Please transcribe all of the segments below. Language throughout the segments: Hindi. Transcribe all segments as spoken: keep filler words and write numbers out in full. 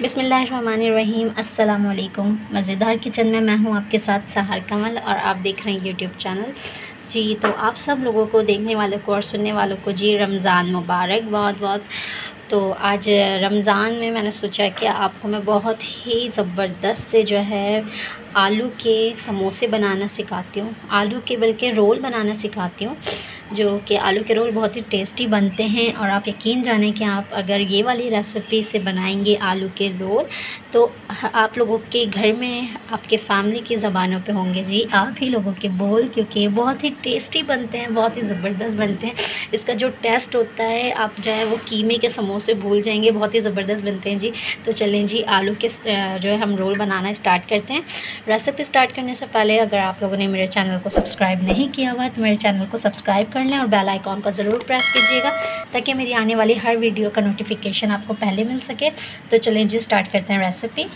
बिस्मिल्लाहिर्रहमानिर्रहीम। अस्सलामुअलैकुम। मज़ेदार किचन में मैं हूं आपके साथ सहार कमल और आप देख रहे हैं यूट्यूब चैनल जी। तो आप सब लोगों को, देखने वालों को और सुनने वालों को जी रमज़ान मुबारक बहुत बहुत। तो आज रमज़ान में मैंने सोचा कि आपको मैं बहुत ही ज़बरदस्त से जो है आलू के समोसे बनाना सिखाती हूँ, आलू के बल्कि रोल बनाना सिखाती हूँ, जो कि आलू के रोल बहुत ही टेस्टी बनते हैं। और आप यकीन जाने कि आप अगर ये वाली रेसिपी से बनाएंगे आलू के रोल तो आप लोगों के घर में आपके फैमिली की ज़बानों पे होंगे जी, आप ही लोगों के बोल, क्योंकि ये बहुत ही टेस्टी बनते हैं, बहुत ही ज़बरदस्त बनते हैं। इसका जो टेस्ट होता है आप जो है वो कीमे के समोसे भूल जाएंगे, बहुत ही ज़बरदस्त बनते हैं जी। तो चलें जी आलू के जो है हम रोल बनाना स्टार्ट करते हैं। रेसिपी स्टार्ट करने से पहले अगर आप लोगों ने मेरे चैनल को सब्सक्राइब नहीं किया हुआ है तो मेरे चैनल को सब्सक्राइब कर लें और बेल आइकॉन को ज़रूर प्रेस कीजिएगा ताकि मेरी आने वाली हर वीडियो का नोटिफिकेशन आपको पहले मिल सके। तो चलें जी स्टार्ट करते हैं रेसिपी।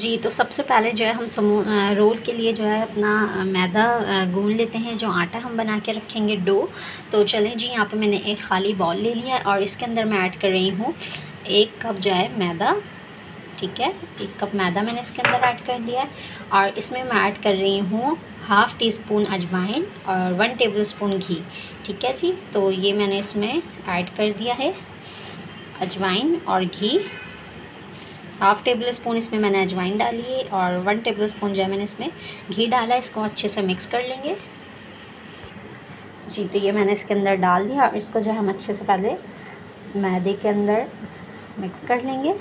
जी तो सबसे पहले जो है हम समो रोल के लिए जो है अपना मैदा गूंद लेते हैं, जो आटा हम बना के रखेंगे डो। तो चलें जी यहाँ पे मैंने एक खाली बॉल ले लिया है और इसके अंदर मैं ऐड कर रही हूँ एक कप जो है मैदा, ठीक है, एक कप मैदा मैंने इसके अंदर ऐड कर दिया है। और इसमें मैं ऐड कर रही हूँ हाफ़ टी स्पून अजवाइन और वन टेबल स्पून घी, ठीक है जी। तो ये मैंने इसमें ऐड कर दिया है अजवाइन और घी, हाफ़ टेबल स्पून इसमें मैंने अजवाइन डाली है और वन टेबल स्पून जो है मैंने इसमें घी डाला। इसको अच्छे से मिक्स कर लेंगे जी। तो ये मैंने इसके अंदर डाल दिया और इसको जो है हम अच्छे से पहले मैदे के अंदर मिक्स कर लेंगे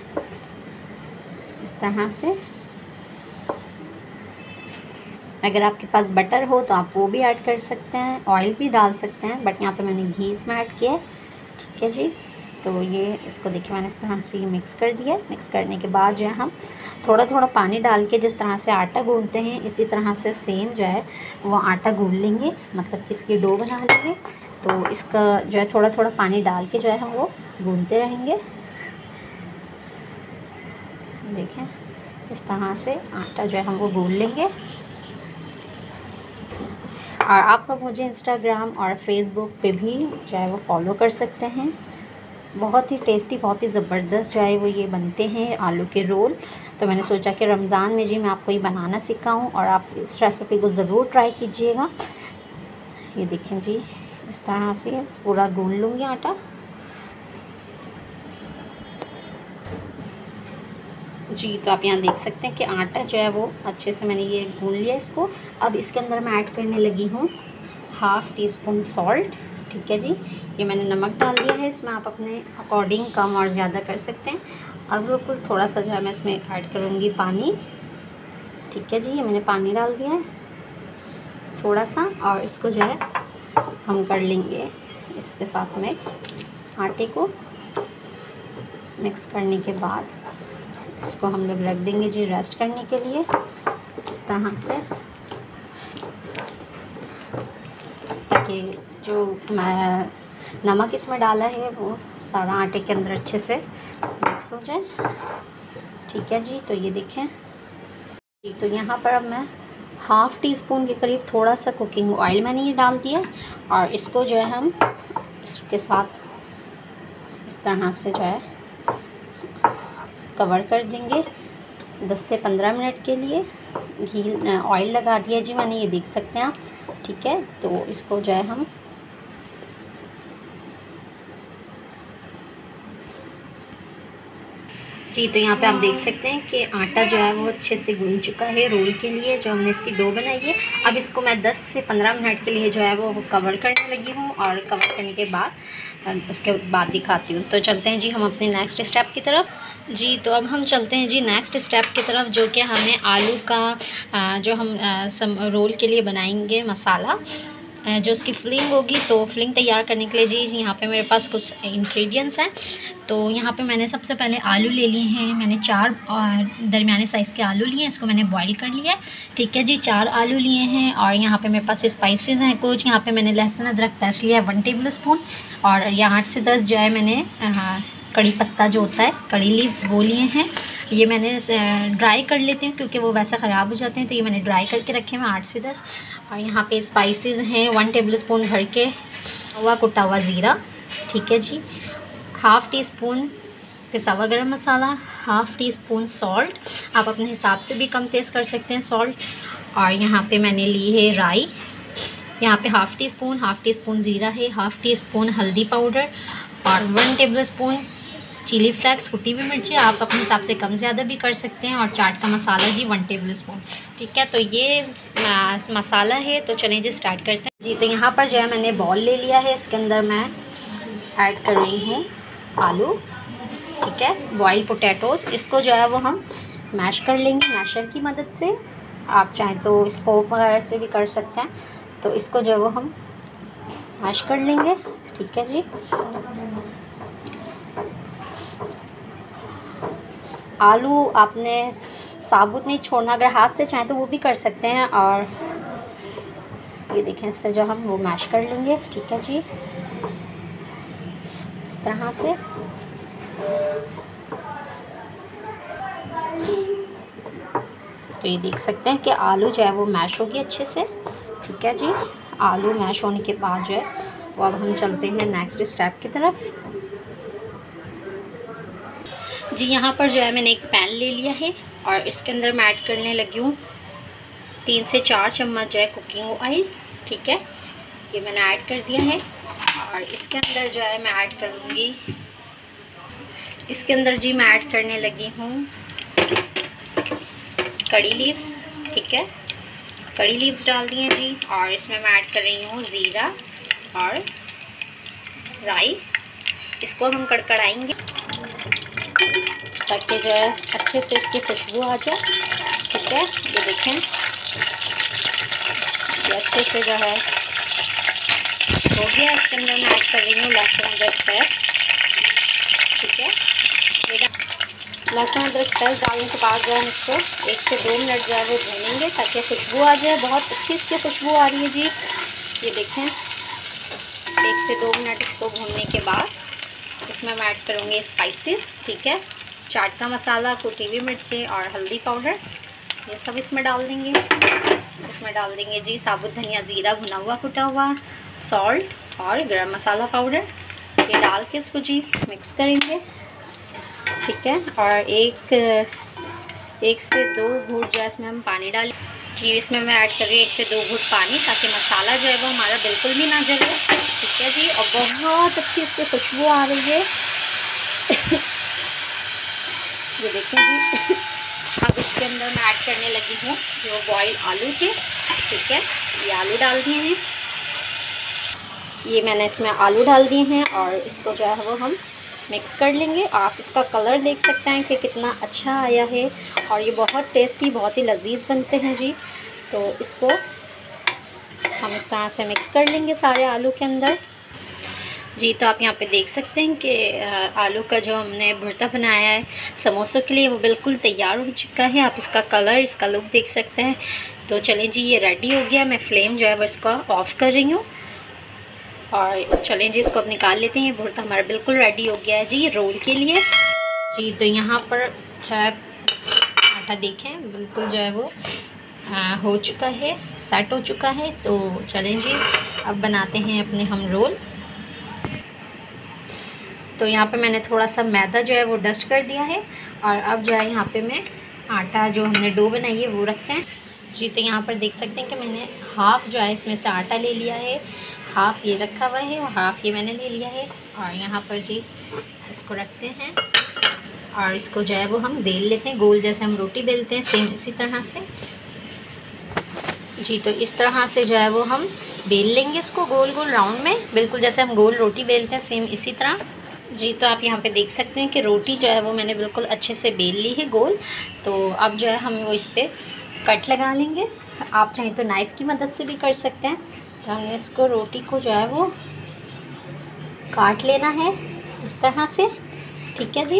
इस तरह से। अगर आपके पास बटर हो तो आप वो भी ऐड कर सकते हैं, ऑयल भी डाल सकते हैं, बट यहाँ पे मैंने घी इसमें ऐड किया है, ठीक है जी। तो ये इसको देखिए मैंने इस तरह से ये मिक्स कर दिया। मिक्स करने के बाद जो है हम थोड़ा थोड़ा पानी डाल के जिस तरह से आटा गूंथते हैं इसी तरह से सेम जो है वो आटा गूंथ लेंगे, मतलब कि इसकी डो बना लेंगे। तो इसका जो है थोड़ा थोड़ा पानी डाल के जो है हम वो गूंथते रहेंगे। देखें इस तरह से आटा जो है हम वो गूंथ लेंगे। और आप लोग मुझे इंस्टाग्राम और फेसबुक पर भी जो है वो फॉलो कर सकते हैं। बहुत ही टेस्टी, बहुत ही ज़बरदस्त जो है वो ये बनते हैं आलू के रोल। तो मैंने सोचा कि रमज़ान में जी मैं आपको ये बनाना सिखाऊं और आप इस रेसिपी को ज़रूर ट्राई कीजिएगा। ये देखें जी इस तरह से पूरा गूंथ लूँगी आटा जी। तो आप यहाँ देख सकते हैं कि आटा जो है वो अच्छे से मैंने ये गूंथ लिया इसको। अब इसके अंदर मैं ऐड करने लगी हूँ हाफ़ टी स्पून सॉल्ट, ठीक है जी। ये मैंने नमक डाल दिया है, इसमें आप अपने अकॉर्डिंग कम और ज़्यादा कर सकते हैं। अब बिल्कुल थोड़ा सा जो है मैं इसमें ऐड करूँगी पानी, ठीक है जी। ये मैंने पानी डाल दिया है थोड़ा सा और इसको जो है हम कर लेंगे इसके साथ मिक्स। आटे को मिक्स करने के बाद इसको हम लोग रख देंगे जी रेस्ट करने के लिए इस तरह से, ताकि जो मैं नमक इसमें डाला है वो सारा आटे के अंदर अच्छे से मिक्स हो जाए, ठीक है जी। तो ये देखें जी। तो यहाँ पर अब मैं हाफ़ टी स्पून के करीब थोड़ा सा कुकिंग ऑयल मैंने ये डाल दिया और इसको जो है हम इसके साथ इस तरह से जो है कवर कर देंगे दस से पंद्रह मिनट के लिए। घी ऑयल लगा दिया जी मैंने, ये देख सकते हैं आप, ठीक है। तो इसको जो है हम जी, तो यहाँ पे आप देख सकते हैं कि आटा जो है वो अच्छे से गूंथ चुका है रोल के लिए जो हमने इसकी डो बनाई है। अब इसको मैं दस से पंद्रह मिनट के लिए जो है वो कवर करने लगी हूँ और कवर करने के बाद उसके बाद दिखाती हूँ। तो चलते हैं जी हम अपने नेक्स्ट स्टेप की तरफ जी। तो अब हम चलते हैं जी नेक्स्ट स्टेप की तरफ, जो कि हमने आलू का जो हम सम रोल के लिए बनाएंगे मसाला, जो उसकी फिलिंग होगी। तो फिलिंग तैयार करने के लिए जी यहाँ पे मेरे पास कुछ इंग्रेडिएंट्स हैं। तो यहाँ पे मैंने सबसे पहले आलू ले लिए हैं, मैंने चार दरमियाने साइज़ के आलू लिए हैं, इसको मैंने बॉईल कर लिया है, ठीक है जी। चार आलू लिए हैं और यहाँ पे मेरे पास स्पाइसेस हैं कुछ। यहाँ पे मैंने लहसुन अदरक पेस्ट लिया है वन टेबल स्पून और यहाँ आठ से दस जो है मैंने कड़ी पत्ता जो होता है, कड़ी लीव्स वो लिए हैं। ये मैंने ड्राई कर लेती हूँ क्योंकि वो वैसा ख़राब हो जाते हैं, तो ये मैंने ड्राई करके रखे हैं आठ से दस। और यहाँ पे स्पाइसेस हैं, वन टेबलस्पून भर के हुआ कुटा हुआ ज़ीरा, ठीक है जी, हाफ़ टी स्पून पिसा हुआ गर्म मसाला, हाफ़ टी स्पून सॉल्ट, आप अपने हिसाब से भी कम तेज़ कर सकते हैं सॉल्ट। और यहाँ पे मैंने ली है राई, यहाँ पे half teaspoon, half teaspoon ज़ीरा है, हाफ़ टी स्पून हल्दी पाउडर और वन टेबलस्पून चिली फ्लेक्स, कुटी हुई मिर्ची, आप अपने हिसाब से कम ज़्यादा भी कर सकते हैं। और चाट का मसाला जी वन टेबलस्पून, ठीक है। तो ये मसाला है, तो चलें जी स्टार्ट करते हैं जी। तो यहाँ पर जो है मैंने बॉल ले लिया है, इसके अंदर मैं ऐड कर रही हूँ आलू, ठीक है, बॉइल्ड पोटैटोज़। इसको जो है वो हम मैश कर लेंगे मैशर की मदद से, आप चाहें तो स्कोप वगैरह से भी कर सकते हैं। तो इसको जो है वो हम मैश कर लेंगे, ठीक है जी। आलू आपने साबुत नहीं छोड़ना, अगर हाथ से चाहें तो वो भी कर सकते हैं। और ये देखें, इससे जो हम वो मैश कर लेंगे, ठीक है जी, इस तरह से। तो ये देख सकते हैं कि आलू जो है वो मैश हो गया अच्छे से, ठीक है जी। आलू मैश होने के बाद जो है वो अब हम चलते हैं नेक्स्ट स्टेप की तरफ जी। यहाँ पर जो है मैंने एक पैन ले लिया है और इसके अंदर मैं ऐड करने लगी हूँ तीन से चार चम्मच जो है कुकिंग ऑयल, ठीक है, ये मैंने ऐड कर दिया है। और इसके अंदर जो है मैं ऐड कर लूँगी, इसके अंदर जी मैं ऐड करने लगी हूँ कड़ी लीव्स, ठीक है, कड़ी लीव्स डाल दी हैं जी। और इसमें मैं ऐड कर रही हूँ ज़ीरा और राई, इसको हम कड़कड़ाएंगे ताकि जो है अच्छे से इसकी खुशबू आ जाए, ठीक है। ये देखें, ये अच्छे से जो है हो गया। इसके अंदर मैं ऐड कर रही हूँ लहसुन अदरक पेस्ट, ठीक है। लहसुन अदरक पेस्ट डालने के बाद जो है इसको एक से दो मिनट जो है वो भूनेंगे ताकि खुशबू आ जाए। बहुत अच्छी इसकी खुशबू आ रही है जी, ये देखें। एक से दो मिनट इसको भूनने के बाद इसमें मैं ऐड करूँगी स्पाइसेस, ठीक है, चाट का मसाला, कुटी हुई मिर्ची और हल्दी पाउडर, ये सब इसमें डाल देंगे। इसमें डाल देंगे जी साबुत धनिया ज़ीरा भुना हुआ कुटा हुआ, सॉल्ट और गरम मसाला पाउडर, ये डाल के इसको जी मिक्स करेंगे, ठीक है। और एक एक से दो घूंट जो है इसमें हम पानी डालें जी। इसमें मैं ऐड कर रही हूँ एक से दो घूंट पानी ताकि मसाला जो है वो हमारा बिल्कुल भी ना जले, ठीक है जी। और बहुत अच्छी इसकी खुशबू आ रही है, ये देखें जी। अब इसके अंदर मैं ऐड करने लगी हूँ जो बॉयल आलू थे, ठीक है, ये आलू डाल दिए हैं, ये मैंने इसमें आलू डाल दिए हैं। और इसको जो है वो हम मिक्स कर लेंगे। आप इसका कलर देख सकते हैं कि कितना अच्छा आया है, और ये बहुत टेस्टी, बहुत ही लजीज बनते हैं जी। तो इसको हम इस तरह से मिक्स कर लेंगे सारे आलू के अंदर जी। तो आप यहाँ पे देख सकते हैं कि आलू का जो हमने भुर्ता बनाया है समोसों के लिए वो बिल्कुल तैयार हो चुका है। आप इसका कलर, इसका लुक देख सकते हैं। तो चलें जी, ये रेडी हो गया। मैं फ्लेम जो है वो इसका ऑफ़ कर रही हूँ और चलें जी इसको अब निकाल लेते हैं। ये भुर्ता हमारा बिल्कुल रेडी हो गया है जी रोल के लिए जी। तो यहाँ पर चाय आटा देखें बिल्कुल जो है वो आ, हो चुका है, सेट हो चुका है। तो चलें जी अब बनाते हैं अपने हम रोल। तो यहाँ पे मैंने थोड़ा सा मैदा जो है वो डस्ट कर दिया है, और अब जो है यहाँ पे मैं आटा जो हमने डो बनाई है वो रखते हैं जी। तो यहाँ पर देख सकते हैं कि मैंने हाफ़ जो है इसमें से आटा ले लिया है, हाफ़ ये रखा हुआ है और हाफ़ ये मैंने ले लिया है। और यहाँ पर जी इसको रखते हैं और इसको जो है वो हम बेल लेते हैं गोल, जैसे हम रोटी बेलते हैं सेम इसी तरह से जी। तो इस तरह से जो है वो हम बेल लेंगे इसको गोल गोल राउंड में, बिल्कुल जैसे हम गोल रोटी बेलते हैं सेम इसी तरह जी। तो आप यहाँ पे देख सकते हैं कि रोटी जो है वो मैंने बिल्कुल अच्छे से बेल ली है गोल। तो अब जो है हम वो इस पर कट लगा लेंगे, आप चाहें तो नाइफ़ की मदद से भी कर सकते हैं। तो हमने इसको रोटी को जो है वो काट लेना है इस तरह से, ठीक है जी।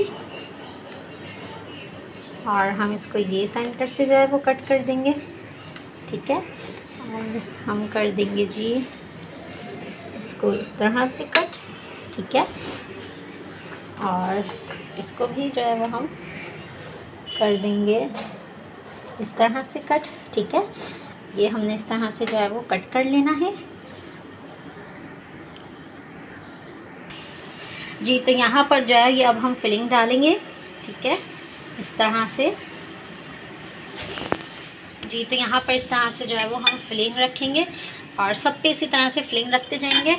और हम इसको ये सेंटर से जो है वो कट कर देंगे, ठीक है। और हम कर देंगे जी इसको इस तरह से कट, ठीक है। और इसको भी जो है वो हम कर देंगे इस तरह से कट। ठीक है, ये हमने इस तरह से जो है वो कट कर लेना है जी। तो यहाँ पर जो है ये अब हम फिलिंग डालेंगे। ठीक है, इस तरह से जी। तो यहाँ पर इस तरह से जो है वो हम फिलिंग रखेंगे और सब पे इसी तरह से फिलिंग रखते जाएंगे।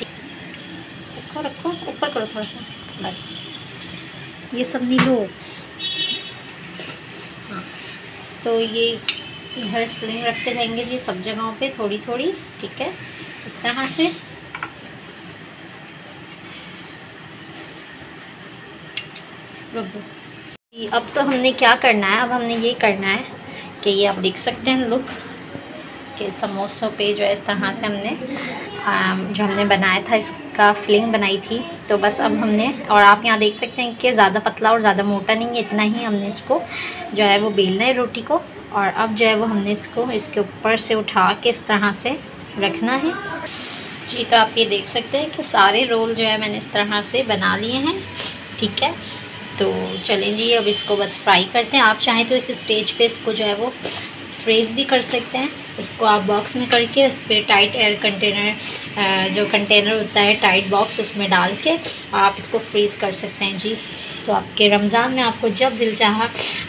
रखो रखो, ऊपर करो थोड़ा सा, बस ये सब नीलो। हाँ, तो ये इधर फिलिंग रखते जाएंगे जी सब जगहों पे थोड़ी थोड़ी। ठीक है, इस तरह से। रुक दो। अब तो हमने क्या करना है, अब हमने ये करना है कि ये आप देख सकते हैं लुक के समोसों पे जो है इस तरह से हमने आ, जो हमने बनाया था इसका फिलिंग बनाई थी। तो बस अब हमने, और आप यहाँ देख सकते हैं कि ज़्यादा पतला और ज़्यादा मोटा नहीं है, इतना ही हमने इसको जो है वो बेलना है रोटी को। और अब जो है वो हमने इसको इसके ऊपर से उठा के इस तरह से रखना है जी। तो आप ये देख सकते हैं कि सारे रोल जो है मैंने इस तरह से बना लिए हैं। ठीक है, तो चलें जी अब इसको बस फ्राई करते हैं। आप चाहें तो इस स्टेज पे इसको जो है वो फ्रीज़ भी कर सकते हैं। इसको आप बॉक्स में करके उस पर टाइट एयर कंटेनर, जो कंटेनर होता है टाइट बॉक्स, उसमें डाल के आप इसको फ्रीज़ कर सकते हैं जी। तो आपके रमज़ान में आपको जब दिल चाहा,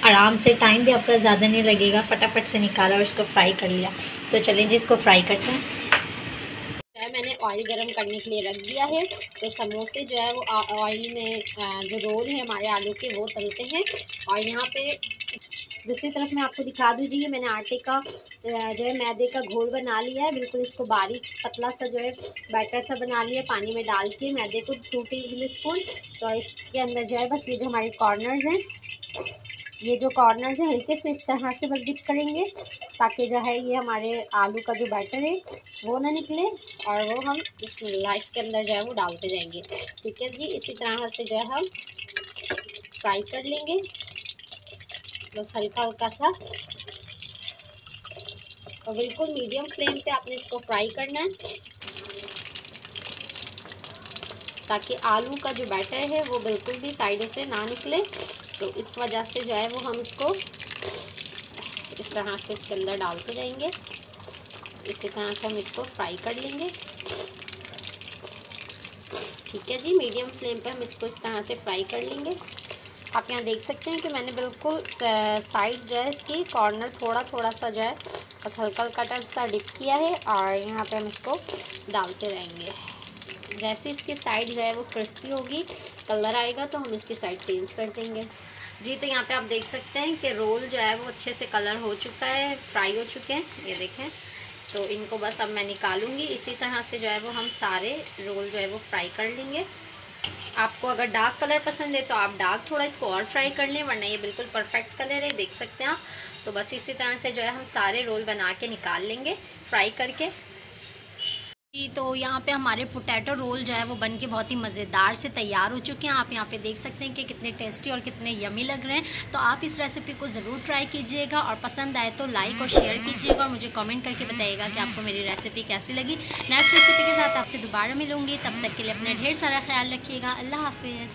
आराम से, टाइम भी आपका ज़्यादा नहीं लगेगा, फटाफट से निकाला और इसको फ्राई कर लिया। तो चलें जी इसको फ्राई करते हैं। मैंने ऑयल गरम करने के लिए रख दिया है। तो समोसे जो है वो ऑयल में, जो रोल है हमारे आलू के, वो तलते हैं। और यहाँ पे दूसरी तरफ मैं आपको दिखा दूँ जी, ये मैंने आटे का जो है मैदे का घोल बना लिया है। बिल्कुल इसको बारीक पतला सा जो है बैटर सा बना लिया, पानी में डाल के मैदे को टू टेबल स्पून। तो इसके अंदर जो है बस ये जो हमारे कॉर्नर्स हैं, ये जो कॉर्नर्स हैं, हल्के से इस तरह से बस डिप करेंगे ताकि जो है ये हमारे आलू का जो बैटर है वो ना निकले। और वो हम इस लाइस के अंदर जो है वो डालते जाएंगे। ठीक है जी, इसी तरह से जो है हम फ्राई कर लेंगे, बस हल्का हल्का सा। और बिल्कुल मीडियम फ्लेम पे आपने इसको फ्राई करना है ताकि आलू का जो बैटर है वो बिल्कुल भी साइडों से ना निकले। तो इस वजह से जो है वो हम इसको इस तरह से इसके अंदर डालते जाएंगे। इसी तरह से हम इसको फ्राई कर लेंगे। ठीक है जी, मीडियम फ्लेम पे हम इसको इस तरह से फ्राई कर लेंगे। आप यहाँ देख सकते हैं कि मैंने बिल्कुल साइड जो है इसकी कॉर्नर थोड़ा थोड़ा सा जो है बस हल्का हल्का सा डिप किया है। और यहाँ पे हम इसको डालते रहेंगे। जैसे इसकी साइड जो है वो क्रिस्पी होगी, कलर आएगा, तो हम इसकी साइड चेंज कर देंगे जी। तो यहाँ पे आप देख सकते हैं कि रोल जो है वो अच्छे से कलर हो चुका है, फ्राई हो चुके हैं, ये देखें। तो इनको बस अब मैं निकालूंगी। इसी तरह से जो है वो हम सारे रोल जो है वो फ्राई कर लेंगे। आपको अगर डार्क कलर पसंद है तो आप डार्क थोड़ा इसको और फ्राई कर लें, वरना ये बिल्कुल परफेक्ट कलर है, देख सकते हैं आप। तो बस इसी तरह से जो है हम सारे रोल बना के निकाल लेंगे फ्राई करके जी। तो यहाँ पे हमारे पोटैटो रोल जो है वो बन के बहुत ही मज़ेदार से तैयार हो चुके हैं। आप यहाँ पे देख सकते हैं कि कितने टेस्टी और कितने यमी लग रहे हैं। तो आप इस रेसिपी को ज़रूर ट्राई कीजिएगा और पसंद आए तो लाइक और शेयर कीजिएगा और मुझे कमेंट करके बताइएगा कि आपको मेरी रेसिपी कैसी लगी। नेक्स्ट रेसिपी के साथ आपसे दोबारा मिलूँगी, तब तक के लिए अपना ढेर सारा ख्याल रखिएगा। अल्लाह हाफिज़।